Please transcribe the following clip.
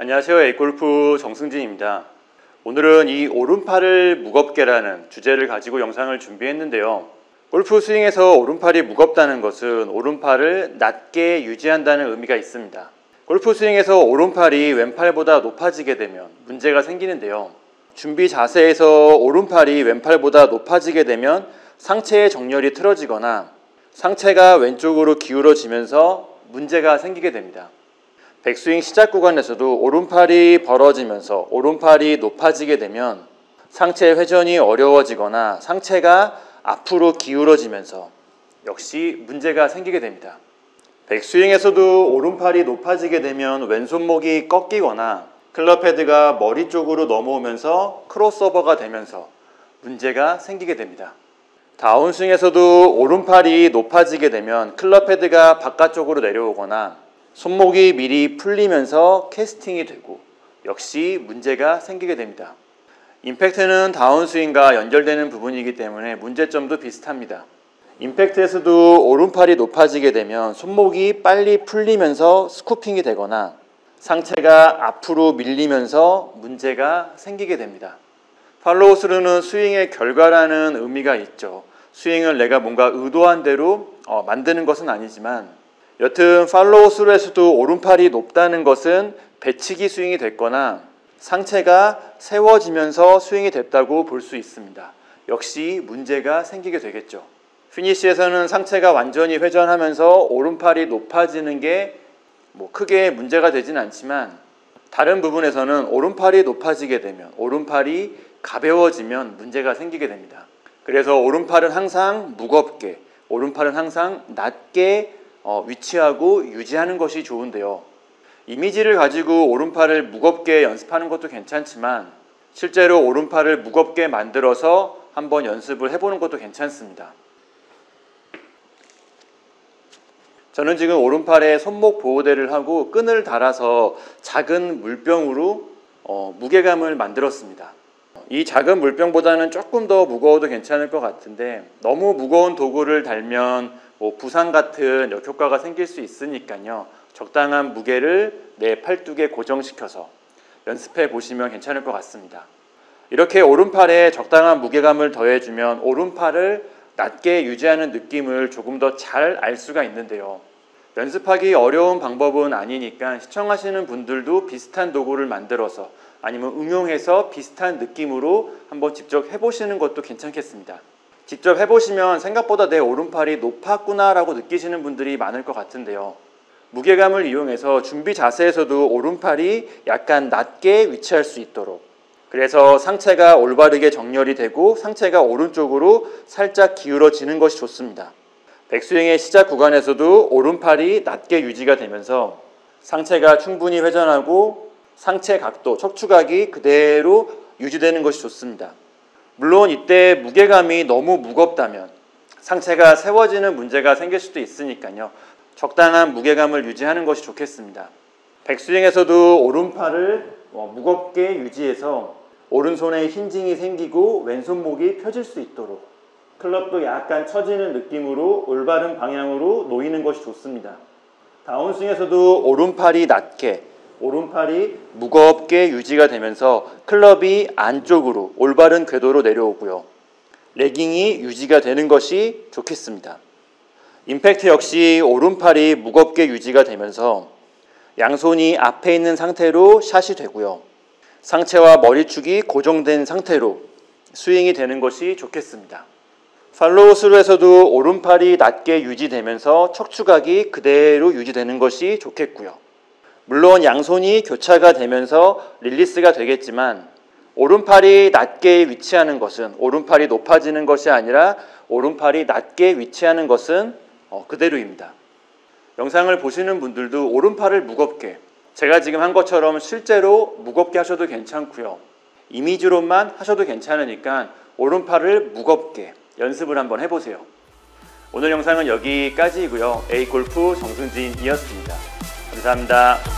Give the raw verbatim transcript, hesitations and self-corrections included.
안녕하세요. A 골프 정승진입니다. 오늘은 이 오른팔을 무겁게라는 주제를 가지고 영상을 준비했는데요. 골프 스윙에서 오른팔이 무겁다는 것은 오른팔을 낮게 유지한다는 의미가 있습니다. 골프 스윙에서 오른팔이 왼팔보다 높아지게 되면 문제가 생기는데요. 준비 자세에서 오른팔이 왼팔보다 높아지게 되면 상체의 정렬이 틀어지거나 상체가 왼쪽으로 기울어지면서 문제가 생기게 됩니다. 백스윙 시작 구간에서도 오른팔이 벌어지면서 오른팔이 높아지게 되면 상체 회전이 어려워지거나 상체가 앞으로 기울어지면서 역시 문제가 생기게 됩니다. 백스윙에서도 오른팔이 높아지게 되면 왼손목이 꺾이거나 클럽 헤드가 머리 쪽으로 넘어오면서 크로스오버가 되면서 문제가 생기게 됩니다. 다운스윙에서도 오른팔이 높아지게 되면 클럽 헤드가 바깥쪽으로 내려오거나 손목이 미리 풀리면서 캐스팅이 되고 역시 문제가 생기게 됩니다. 임팩트는 다운스윙과 연결되는 부분이기 때문에 문제점도 비슷합니다. 임팩트에서도 오른팔이 높아지게 되면 손목이 빨리 풀리면서 스쿠핑이 되거나 상체가 앞으로 밀리면서 문제가 생기게 됩니다. 팔로우스루는 스윙의 결과라는 의미가 있죠. 스윙을 내가 뭔가 의도한 대로 만드는 것은 아니지만 여튼 팔로우스루에서도 오른팔이 높다는 것은 배치기 스윙이 됐거나 상체가 세워지면서 스윙이 됐다고 볼 수 있습니다. 역시 문제가 생기게 되겠죠. 피니시에서는 상체가 완전히 회전하면서 오른팔이 높아지는 게 뭐 크게 문제가 되진 않지만 다른 부분에서는 오른팔이 높아지게 되면 오른팔이 가벼워지면 문제가 생기게 됩니다. 그래서 오른팔은 항상 무겁게, 오른팔은 항상 낮게 어, 위치하고 유지하는 것이 좋은데요. 이미지를 가지고 오른팔을 무겁게 연습하는 것도 괜찮지만 실제로 오른팔을 무겁게 만들어서 한번 연습을 해보는 것도 괜찮습니다. 저는 지금 오른팔에 손목 보호대를 하고 끈을 달아서 작은 물병으로 어, 무게감을 만들었습니다. 이 작은 물병보다는 조금 더 무거워도 괜찮을 것 같은데 너무 무거운 도구를 달면 뭐 부상 같은 역효과가 생길 수 있으니까요. 적당한 무게를 내 팔뚝에 고정시켜서 연습해 보시면 괜찮을 것 같습니다. 이렇게 오른팔에 적당한 무게감을 더해주면 오른팔을 낮게 유지하는 느낌을 조금 더 잘 알 수가 있는데요. 연습하기 어려운 방법은 아니니까 시청하시는 분들도 비슷한 도구를 만들어서 아니면 응용해서 비슷한 느낌으로 한번 직접 해보시는 것도 괜찮겠습니다. 직접 해보시면 생각보다 내 오른팔이 높았구나 라고 느끼시는 분들이 많을 것 같은데요. 무게감을 이용해서 준비 자세에서도 오른팔이 약간 낮게 위치할 수 있도록 그래서 상체가 올바르게 정렬이 되고 상체가 오른쪽으로 살짝 기울어지는 것이 좋습니다. 백스윙의 시작 구간에서도 오른팔이 낮게 유지가 되면서 상체가 충분히 회전하고 상체 각도, 척추각이 그대로 유지되는 것이 좋습니다. 물론 이때 무게감이 너무 무겁다면 상체가 세워지는 문제가 생길 수도 있으니까요. 적당한 무게감을 유지하는 것이 좋겠습니다. 백스윙에서도 오른팔을 무겁게 유지해서 오른손에 힌징이 생기고 왼손목이 펴질 수 있도록 클럽도 약간 처지는 느낌으로 올바른 방향으로 놓이는 것이 좋습니다. 다운스윙에서도 오른팔이 낮게, 오른팔이 무겁게 유지가 되면서 클럽이 안쪽으로 올바른 궤도로 내려오고요. 레깅이 유지가 되는 것이 좋겠습니다. 임팩트 역시 오른팔이 무겁게 유지가 되면서 양손이 앞에 있는 상태로 샷이 되고요. 상체와 머리축이 고정된 상태로 스윙이 되는 것이 좋겠습니다. 팔로우스루에서도 오른팔이 낮게 유지되면서 척추각이 그대로 유지되는 것이 좋겠고요. 물론 양손이 교차가 되면서 릴리스가 되겠지만 오른팔이 낮게 위치하는 것은 오른팔이 높아지는 것이 아니라 오른팔이 낮게 위치하는 것은 그대로입니다. 영상을 보시는 분들도 오른팔을 무겁게 제가 지금 한 것처럼 실제로 무겁게 하셔도 괜찮고요. 이미지로만 하셔도 괜찮으니까 오른팔을 무겁게 연습을 한번 해보세요. 오늘 영상은 여기까지이고요. A 골프 정승진이었습니다. 감사합니다.